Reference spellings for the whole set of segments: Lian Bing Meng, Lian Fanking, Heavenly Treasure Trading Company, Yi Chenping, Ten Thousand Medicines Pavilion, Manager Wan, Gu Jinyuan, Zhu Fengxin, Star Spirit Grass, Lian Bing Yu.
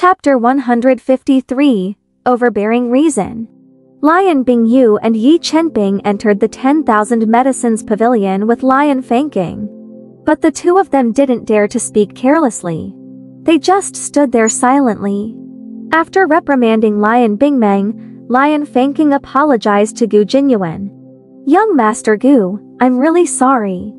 Chapter 153, Overbearing Reason. Lian Bing Yu and Yi Chenping entered the 10,000 Medicines Pavilion with Lian Fanking. But the two of them didn't dare to speak carelessly. They just stood there silently. After reprimanding Lian Bing Meng, Lian Fanking apologized to Gu Jinyuan. "Young Master Gu, I'm really sorry.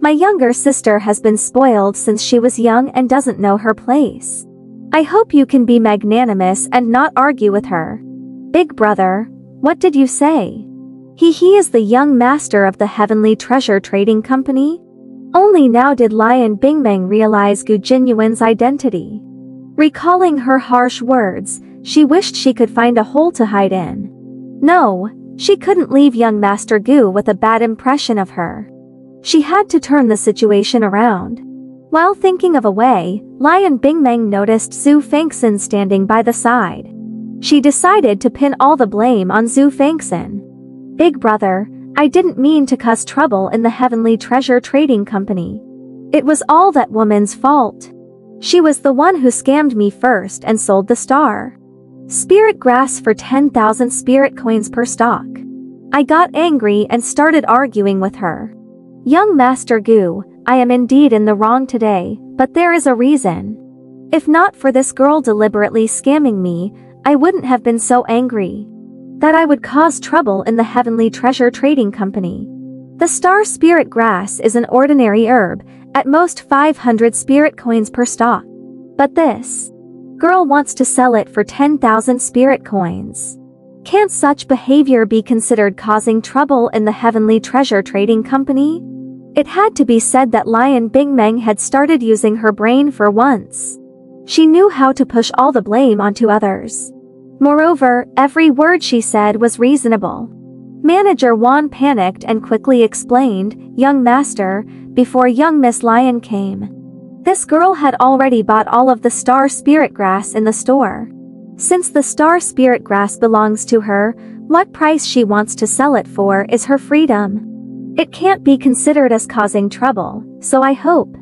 My younger sister has been spoiled since she was young and doesn't know her place. I hope you can be magnanimous and not argue with her." "Big brother, what did you say? He is the young master of the Heavenly Treasure Trading Company?" Only now did Lian Bing Meng realize Gu Jinyuan's identity. Recalling her harsh words, she wished she could find a hole to hide in. No, she couldn't leave young Master Gu with a bad impression of her. She had to turn the situation around. While thinking of a way, Lian Bing Meng noticed Zhu Fengxin standing by the side. She decided to pin all the blame on Zhu Fengxin. "Big brother, I didn't mean to cause trouble in the Heavenly Treasure Trading Company. It was all that woman's fault. She was the one who scammed me first and sold the Star Spirit Grass for 10,000 spirit coins per stock. I got angry and started arguing with her. Young Master Gu, I am indeed in the wrong today, but there is a reason. If not for this girl deliberately scamming me, I wouldn't have been so angry that I would cause trouble in the Heavenly Treasure Trading Company. The Star Spirit Grass is an ordinary herb, at most 500 spirit coins per stalk. But this girl wants to sell it for 10,000 spirit coins. Can't such behavior be considered causing trouble in the Heavenly Treasure Trading Company?" It had to be said that Lian Bing Meng had started using her brain for once. She knew how to push all the blame onto others. Moreover, every word she said was reasonable. Manager Wan panicked and quickly explained, "Young Master," before young Miss Lion came. This girl had already bought all of the Star Spirit Grass in the store. Since the Star Spirit Grass belongs to her, what price she wants to sell it for is her freedom. It can't be considered as causing trouble, so I hope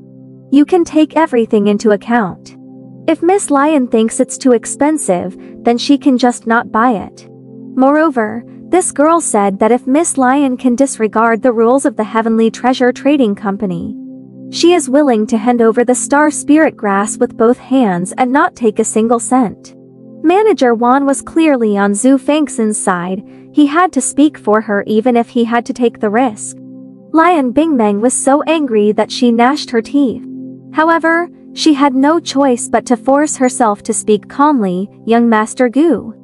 you can take everything into account. If Miss Lion thinks it's too expensive, then she can just not buy it. Moreover, this girl said that if Miss Lion can disregard the rules of the Heavenly Treasure Trading Company, she is willing to hand over the Star Spirit Grass with both hands and not take a single cent. Manager Wan was clearly on Zhu Fengxin's side. He had to speak for her even if he had to take the risk. Lian Bing Meng was so angry that she gnashed her teeth. However, she had no choice but to force herself to speak calmly, "Young Master Gu,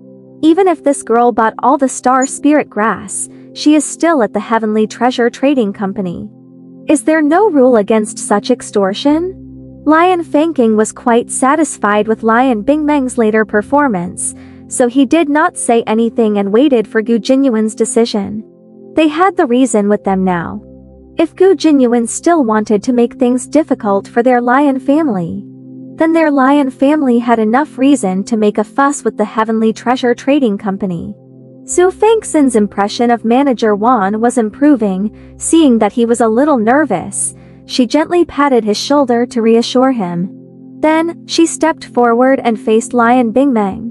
even if this girl bought all the Star Spirit Grass, she is still at the Heavenly Treasure Trading Company. Is there no rule against such extortion?" Lian Fanking was quite satisfied with Lian Bing Meng's later performance, so he did not say anything and waited for Gu Jinyuan's decision. They had the reason with them now. If Gu Jinyuan still wanted to make things difficult for their Lion family, then their Lion family had enough reason to make a fuss with the Heavenly Treasure Trading Company. Zhu Fengxin's impression of Manager Wan was improving. Seeing that he was a little nervous, she gently patted his shoulder to reassure him. Then, she stepped forward and faced Lian Bing Meng.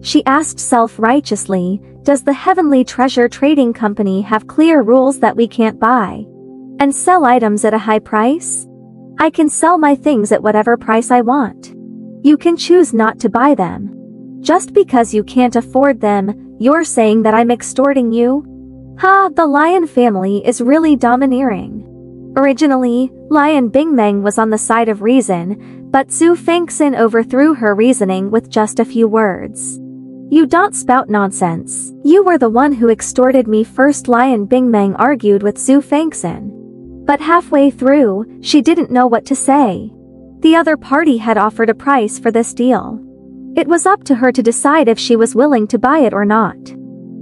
She asked self-righteously, "Does the Heavenly Treasure Trading Company have clear rules that we can't buy and sell items at a high price? I can sell my things at whatever price I want. You can choose not to buy them. Just because you can't afford them, you're saying that I'm extorting you?" Ha, the Lion family is really domineering. Originally, Lian Bing Meng was on the side of reason, but Zhu Fengxin overthrew her reasoning with just a few words. "You don't spout nonsense. You were the one who extorted me first," Lian Bing Meng argued with Zhu Fengxin. But halfway through, she didn't know what to say. The other party had offered a price for this deal. It was up to her to decide if she was willing to buy it or not.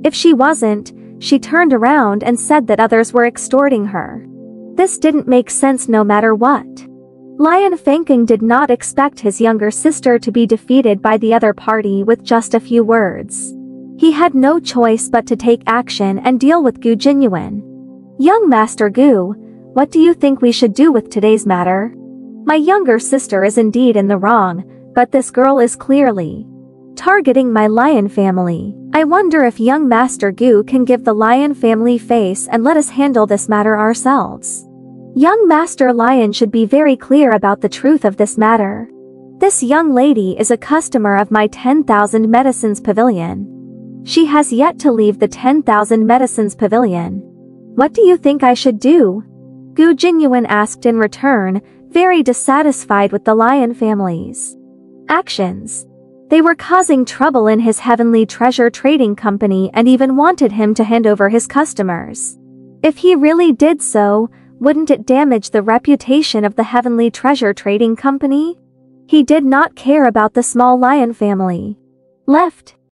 If she wasn't, she turned around and said that others were extorting her. This didn't make sense no matter what. Lian Fanking did not expect his younger sister to be defeated by the other party with just a few words. He had no choice but to take action and deal with Gu Jinyuan. "Young Master Gu, what do you think we should do with today's matter? My younger sister is indeed in the wrong, but this girl is clearly targeting my lion family. I wonder if young Master Gu can give the lion family face and let us handle this matter ourselves. Young Master Lion should be very clear about the truth of this matter. This young lady is a customer of my 10,000 Medicines Pavilion. She has yet to leave the 10,000 Medicines Pavilion. What do you think I should do? Gu Jinyuan asked in return, very dissatisfied with the Lion family's actions. They were causing trouble in his Heavenly Treasure Trading Company and even wanted him to hand over his customers. If he really did so, wouldn't it damage the reputation of the Heavenly Treasure Trading Company? He did not care about the small lion family. Left.